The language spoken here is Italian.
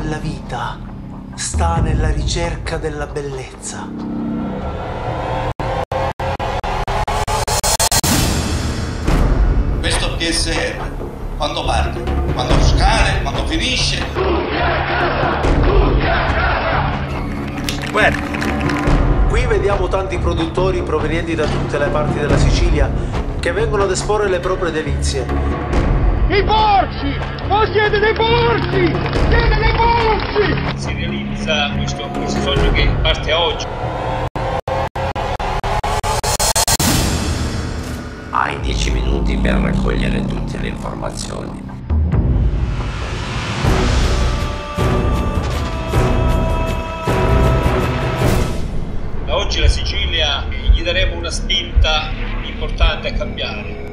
della vita sta nella ricerca della bellezza. Questo PSR, quando parte, quando scade, quando finisce. Guerra. Qui vediamo tanti produttori provenienti da tutte le parti della Sicilia che vengono ad esporre le proprie delizie. I porci! Voi siete dei porci! Siete dei porci! Si realizza questo sogno che parte oggi. Hai 10 minuti per raccogliere tutte le informazioni. Da oggi la Sicilia gli daremo una spinta importante a cambiare.